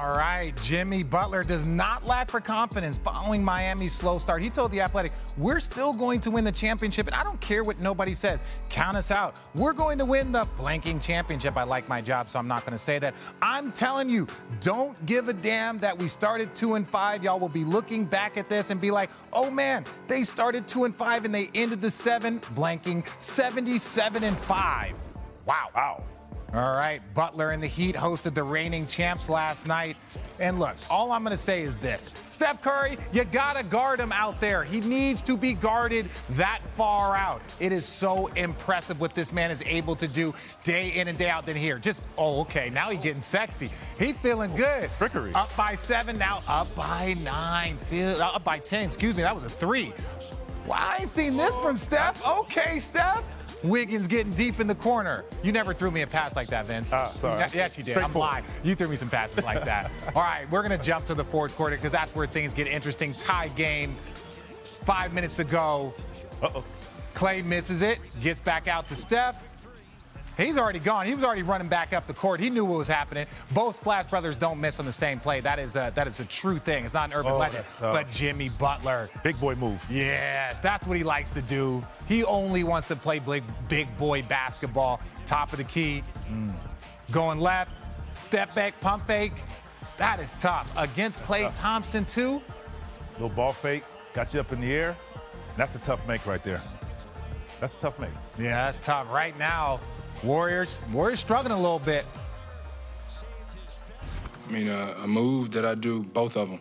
All right, Jimmy Butler does not lack for confidence following Miami's slow start. He told The Athletic, we're still going to win the championship, and I don't care what nobody says. Count us out. We're going to win the blanking championship. I like my job, so I'm not going to say that. I'm telling you, don't give a damn that we started 2-5. Y'all will be looking back at this and be like, oh, man, they started 2-5, and they ended the 77-5. Wow. Wow. All right, Butler and the Heat hosted the reigning champs last night. And look, all I'm going to say is this. Steph Curry, you got to guard him out there. He needs to be guarded that far out. It is so impressive what this man is able to do day in and day out. Then here, just, oh, okay, now he's getting sexy. He feeling good. Trickery. Up by 7, now up by 9. Up by 10, excuse me, that was a 3. Well, I ain't seen this from Steph. Okay, Steph. Wiggins getting deep in the corner. You never threw me a pass like that, Vince. Sorry. Yes, you did. I'm lying. You threw me some passes like that. All right, we're going to jump to the fourth quarter because that's where things get interesting. Tie game. 5 minutes to go. Uh-oh. Klay misses it. Gets back out to Steph. He's already gone. He was already running back up the court. He knew what was happening. Both Splash brothers don't miss on the same play. That is a true thing. It's not an urban legend. But Jimmy Butler. Big boy move. Yes, that's what he likes to do. He only wants to play big boy basketball. Top of the key. Going left. Step back, pump fake. That is tough. Against Klay Thompson, too. Little ball fake. Got you up in the air. That's a tough make right there. That's a tough make. Yeah, that's tough. Right now, Warriors struggling a little bit. I mean, a move that I do, both of them,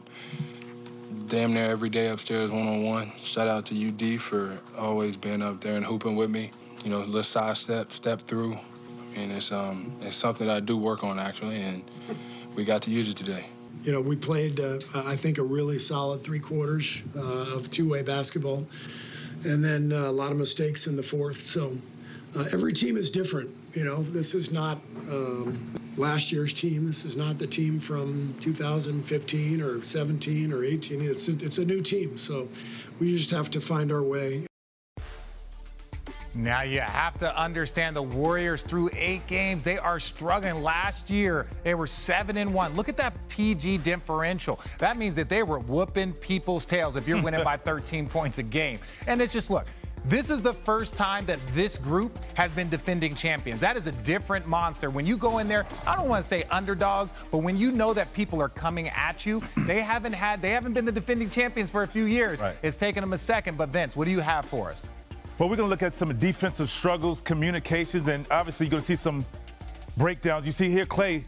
damn near every day upstairs one-on-one. Shout out to UD for always being up there and hooping with me. You know, little side step, step through. I mean, it's something that I do work on, actually, and we got to use it today. You know, we played, I think, a really solid three quarters of two-way basketball, and then a lot of mistakes in the fourth, so... every team is different, you know. This is not last year's team. This is not the team from 2015 or 17 or 18. It's a new team, so we just have to find our way. Now you have to understand the Warriors through 8 games. They are struggling. Last year, they were 7-1. Look at that PG differential. That means that they were whooping people's tails if you're winning by 13 points a game. And it's just, look, this is the first time that this group has been defending champions. That is a different monster. When you go in there, I don't want to say underdogs, but when you know that people are coming at you, they haven't been the defending champions for a few years. Right. It's taken them a second. But Vince, what do you have for us? Well, we're going to look at some defensive struggles, communications, and obviously you're going to see some breakdowns. You see here, Klay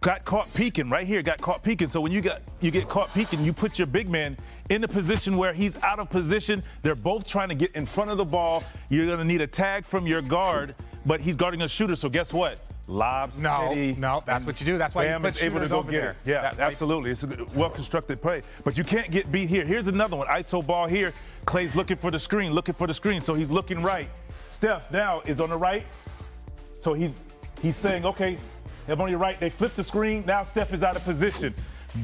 got caught peeking right here, got caught peeking. So when you get caught peeking, you put your big man in a position where he's out of position. They're both trying to get in front of the ball. You're going to need a tag from your guard, but he's guarding a shooter. So guess what? Lob city. No, that's what you do. That's why Bam you put able to go over get there. It. Yeah, that's absolutely. It's a well-constructed play. But you can't get beat here. Here's another one. ISO ball here. Klay's looking for the screen. So he's looking right. Steph now is on the right. So he's saying, okay, I'm on your right. They flip the screen. Now Steph is out of position.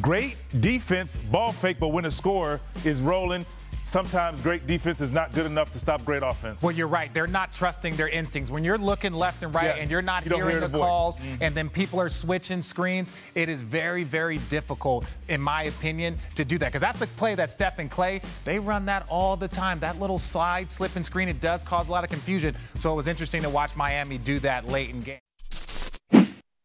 Great defense, ball fake, but when a scorer is rolling, sometimes great defense is not good enough to stop great offense. Well, you're right. They're not trusting their instincts. When you're looking left and right and you're not hearing the calls and then people are switching screens, it is very, very difficult, in my opinion, to do that. Because that's the play that Steph and Klay, they run that all the time. That little slide, slip, and screen, it does cause a lot of confusion. So it was interesting to watch Miami do that late in game.